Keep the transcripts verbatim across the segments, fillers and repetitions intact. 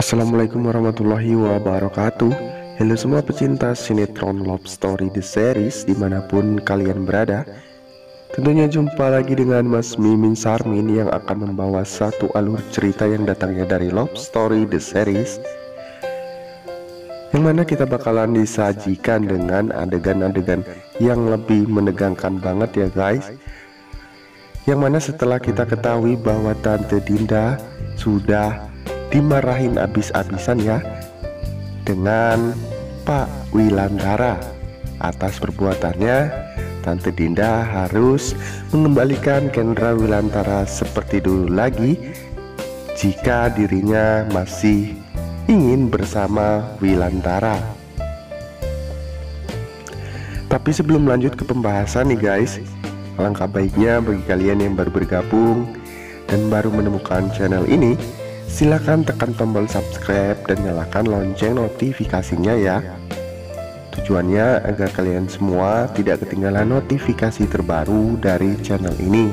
Assalamualaikum warahmatullahi wabarakatuh. Halo semua pecinta sinetron Love Story The Series dimanapun kalian berada. Tentunya jumpa lagi dengan Mas Mimin Sarmin yang akan membawa satu alur cerita yang datangnya dari Love Story The Series, yang mana kita bakalan disajikan dengan adegan-adegan yang lebih menegangkan banget ya guys. Yang mana setelah kita ketahui bahwa Tante Dinda sudah dimarahin abis-abisan ya dengan Pak Wilantara atas perbuatannya, Tante Dinda harus mengembalikan Kendra Wilantara seperti dulu lagi jika dirinya masih ingin bersama Wilantara. Tapi sebelum lanjut ke pembahasan nih guys, alangkah baiknya bagi kalian yang baru bergabung dan baru menemukan channel ini, silahkan tekan tombol subscribe dan nyalakan lonceng notifikasinya ya. Tujuannya agar kalian semua tidak ketinggalan notifikasi terbaru dari channel ini.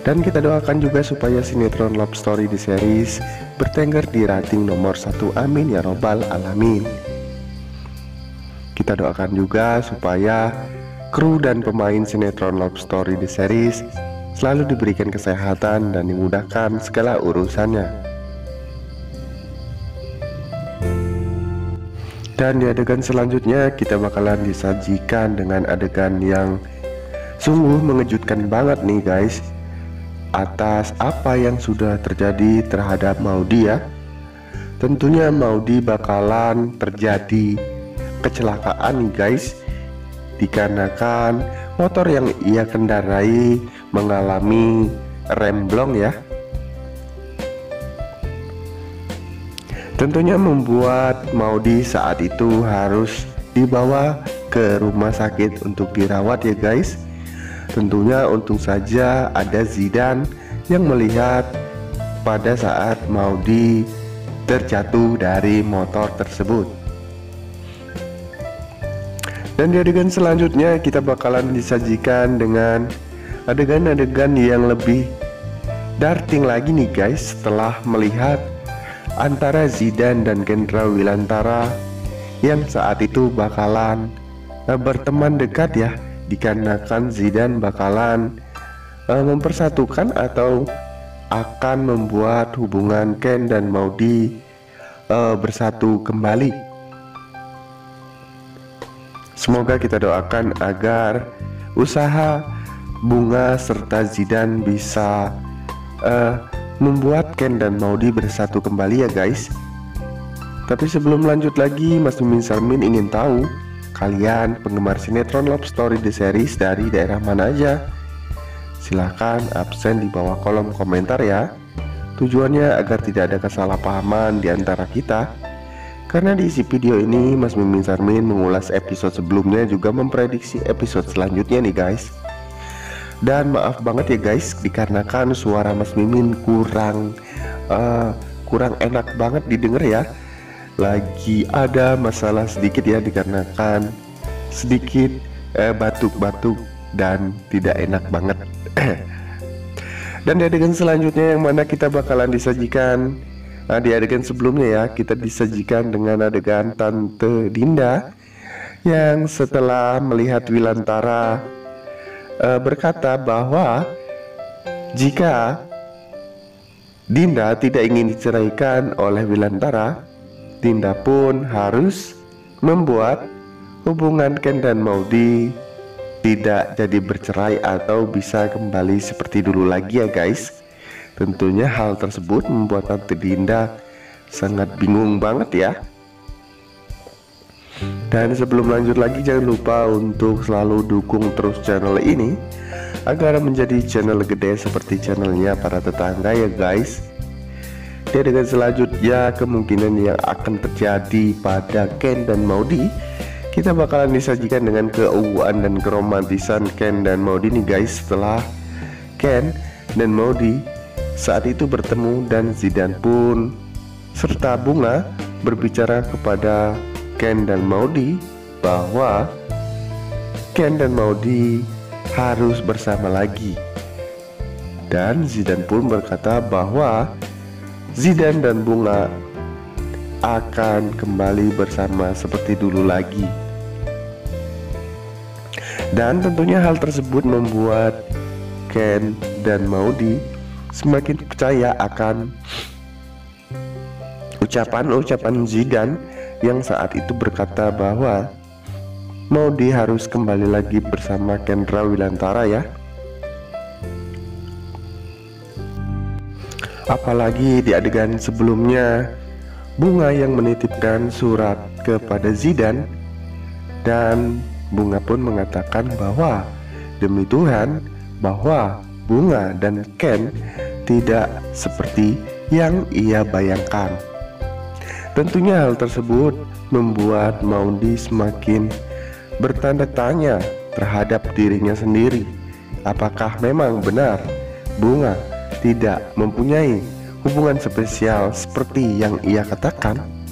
Dan kita doakan juga supaya sinetron Love Story The Series bertengger di rating nomor satu, amin ya robbal alamin. Kita doakan juga supaya kru dan pemain sinetron Love Story The Series selalu diberikan kesehatan dan dimudahkan segala urusannya. Dan di adegan selanjutnya kita bakalan disajikan dengan adegan yang sungguh mengejutkan banget nih guys, atas apa yang sudah terjadi terhadap Maudy ya. Tentunya Maudy bakalan terjadi kecelakaan nih guys, dikarenakan motor yang ia kendarai mengalami remblong ya. Tentunya membuat Maudy saat itu harus dibawa ke rumah sakit untuk dirawat ya guys. Tentunya untung saja ada Zidan yang melihat pada saat Maudy terjatuh dari motor tersebut. Dan di adegan selanjutnya kita bakalan disajikan dengan adegan-adegan yang lebih darting lagi nih guys, setelah melihat antara Zidan dan Kendra Wilantara yang saat itu bakalan uh, berteman dekat ya, dikarenakan Zidan bakalan uh, mempersatukan atau akan membuat hubungan Ken dan Maudy uh, bersatu kembali. Semoga kita doakan agar usaha Bunga serta Zidan bisa uh, membuat Ken dan Maudy bersatu kembali ya guys. Tapi sebelum lanjut lagi, Mas Mimin Sarmin ingin tahu kalian penggemar sinetron Love Story The Series dari daerah mana aja? Silahkan absen di bawah kolom komentar ya. Tujuannya agar tidak ada kesalahpahaman di antara kita, karena di isi video ini Mas Mimin Sarmin mengulas episode sebelumnya juga memprediksi episode selanjutnya nih guys. Dan maaf banget ya guys, dikarenakan suara Mas Mimin kurang uh, kurang enak banget didengar ya. Lagi ada masalah sedikit ya, dikarenakan sedikit batuk-batuk uh, dan tidak enak banget. Dan di adegan selanjutnya yang mana kita bakalan disajikan, nah, di adegan sebelumnya ya kita disajikan dengan adegan Tante Dinda yang setelah melihat Wilantara berkata bahwa jika Dinda tidak ingin diceraikan oleh Wilantara, Dinda pun harus membuat hubungan Ken dan Maudy tidak jadi bercerai atau bisa kembali seperti dulu lagi ya guys. Tentunya hal tersebut membuat Tante Dinda sangat bingung banget ya. Dan sebelum lanjut lagi, jangan lupa untuk selalu dukung terus channel ini agar menjadi channel gede seperti channelnya para tetangga ya guys. Di adegan selanjutnya, kemungkinan yang akan terjadi pada Ken dan Maudy, kita bakalan disajikan dengan keuangan dan keromantisan Ken dan Maudy nih guys, setelah Ken dan Maudy saat itu bertemu dan Zidan pun serta Bunga berbicara kepada Ken dan Maudy bahwa Ken dan Maudy harus bersama lagi. Dan Zidan pun berkata bahwa Zidan dan Bunga akan kembali bersama seperti dulu lagi. Dan tentunya hal tersebut membuat Ken dan Maudy semakin percaya akan ucapan-ucapan Zidan yang saat itu berkata bahwa Maudy harus kembali lagi bersama Kendra Wilantara ya. Apalagi di adegan sebelumnya, Bunga yang menitipkan surat kepada Zidan, dan Bunga pun mengatakan bahwa demi Tuhan bahwa Bunga dan Ken tidak seperti yang ia bayangkan. Tentunya hal tersebut membuat Maudy semakin bertanda tanya terhadap dirinya sendiri. Apakah memang benar Bunga tidak mempunyai hubungan spesial seperti yang ia katakan?